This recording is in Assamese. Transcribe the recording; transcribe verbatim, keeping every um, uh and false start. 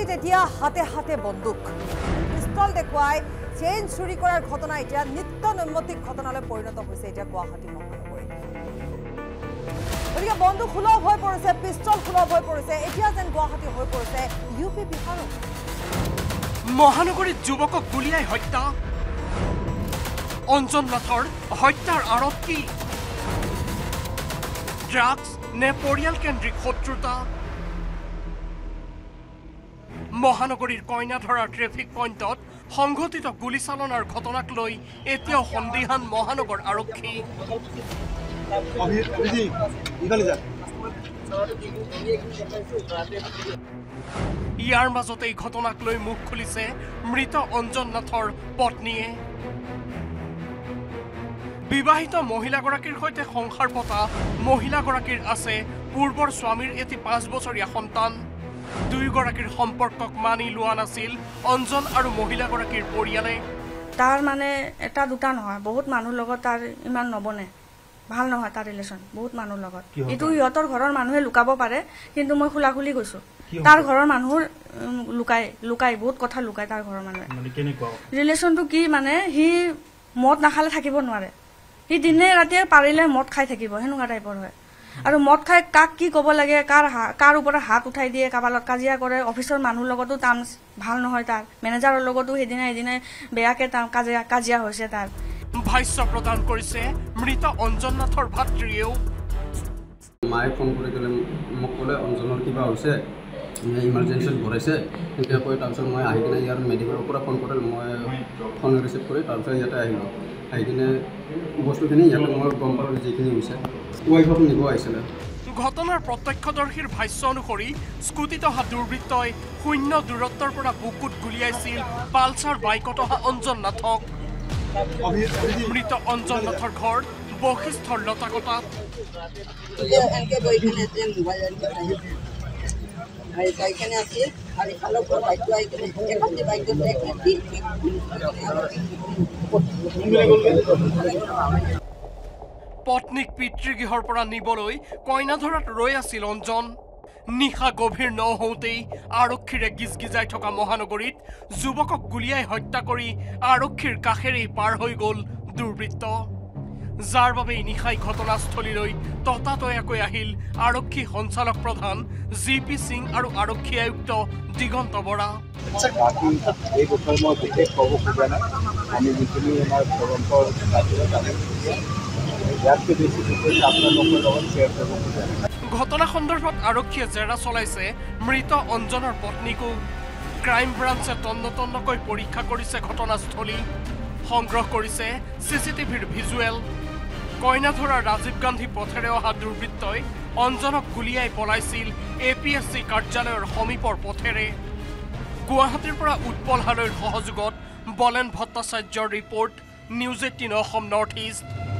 পুলিশ এতিয়া হাতে হাতে বন্দুক পিস্তল দেখুৱাই চেইন চুৰি কৰাৰ ঘটনা এতিয়া নিত্য নৈমিত্তিক ঘটনালৈ পৰিণত হৈছে এতিয়া গুৱাহাটী মহানগৰীত গতিকে বন্দুক খুলা হৈ পৰিছে পিস্তল খুলা হৈ পৰিছে এতিয়া যেন গুৱাহাটী হৈ পৰিছে ইউপি বিহাৰৰ মহানগৰীত যুৱকক গুলিয়াই হত্যা অঞ্জন নাথৰ হত্যাৰ আঁৰত কি ড্ৰাগছ নে পৰিয়াল কেন্দ্ৰিক শত্ৰুতা মহানগৰীৰ কইনাধৰা ট্ৰেফিক পইণ্টত সংঘটিত গুলিচালনাৰ ঘটনাক লৈ এতিয়াও সন্দিহান মহানগৰ আৰক্ষী ইয়াৰ মাজতে এই ঘটনাক লৈ মুখ খুলিছে মৃত অঞ্জন নাথৰ পত্নীয়ে বিবাহিত মহিলাগৰাকীৰ সৈতে সংসাৰ পতা মহিলাগৰাকীৰ আছে পূৰ্বৰ স্বামীৰ এটি পাঁচ বছৰীয়া সন্তান দুইগৰাকীৰ সম্পৰ্কক মানি লোৱা নাছিল অঞ্জন আৰু মহিলাগৰাকীৰ পৰিয়ালে তাৰ মানে এটা দুটা নহয় বহুত মানুহ লগত তাৰ ইমান নবনে ভাল নহয় তাৰ ৰিলেচন বহুত মানুহ লগত ইটো ইহতৰ ঘৰৰ মানুহে লুকাব পাৰে কিন্তু মই খুলা খুলি কৈছো তাৰ ঘৰৰ মানুহ লুকাই লুকাই বহুত কথা লুকাই তাৰ ঘৰৰ মানুহে মানে কেনেকুৱা ৰিলেচনটো কি মানে হি মত নাখালে থাকিব নোৱাৰে হি দিনে ৰাতি পাৰিলে মত খাই থাকিব হেনুগা টাইপৰ হয় আৰু মত খাই কাক কি কব লাগে কাৰ কাৰ ওপৰত হাত উঠাই দিয়ে কাবালত কাজিয়া কৰে অফিচৰ মানুহ লগতো তাম ভাল নহয় তাৰ ম্যানেজাৰৰ লগতো হেদিনা হেদিনা বেয়াকে তাম কাজিয়া কাজিয়া হৈছে তাৰ ভাষ্য প্ৰদান কৰিছে মৃত অঞ্জন নাথৰ ভাতৃয়েও মাই ফোন কৰি গলে মোক কলে অঞ্জনৰ কিবা হৈছে ইমাৰ্জেন্সিত ভৰাইছে তেতিয়া কৈ তাৰছত মই আহি কিনে ইয়াৰ মেডিকেলৰ পৰা ফোন কৰিলে মই ফোন ৰিচিভ কৰি তাৰছত ইয়াতে আহিলো আইদিনে বস্তুখিনি ইয়াতে মই গম পালো যেখিনি হৈছে ওয়াইফক নিব আহিছিল ঘটনাৰ প্ৰত্যক্ষদৰ্শীৰ ভাষ্য অনুসৰি স্কুটিত অহা দুৰ্বৃত্তই শূন্য দূৰত্বৰ পৰা বুকুত গুলিয়াইছিল পালছাৰ বাইকত অহা অঞ্জন নাথক মৃত অঞ্জন নাথৰ ঘৰ বশিষ্ঠৰ লতাকটা পত্নীক পিতৃগৃহৰ পৰা নিবলৈ কইনাধৰাত ৰৈ আছিল অঞ্জন নিশা গভীৰ ন হওঁতেই আৰক্ষীৰে গিজগিজাই থকা মহানগৰীত যুৱকক গুলিয়াই হত্যা কৰি আৰক্ষীৰ কাষেৰেই পাৰ হৈ গ'ল দুৰ্বৃত্ত যাৰ বাবে নিশাই ঘটনাস্থলীলৈ ততাতয়াকৈ আহিল আৰক্ষী সঞ্চালক প্ৰধান জি পি সিং আৰু আৰক্ষী আয়ুক্ত দিগন্ত বৰা ঘটনা সন্দৰ্ভত আৰক্ষীয়ে জেৰা চলাইছে মৃত অঞ্জনৰ পত্নীকো ক্ৰাইম ব্ৰাঞ্চে তন্ন তন্নকৈ পৰীক্ষা কৰিছে ঘটনাস্থলী সংগ্ৰহ কৰিছে চিচিটিভিৰ ভিজুৱেল কইনাধৰা ৰাজীৱ গান্ধী পথেৰে অহা দুৰ্বৃত্তই অঞ্জনক গুলিয়াই পলাইছিল এ পি এছ চি কাৰ্যালয়ৰ সমীপৰ পথেৰে গুৱাহাটীৰ পৰা উৎপল হালৈৰ সহযোগত বলেন ভট্টাচাৰ্যৰ report news eighteen Assam north east.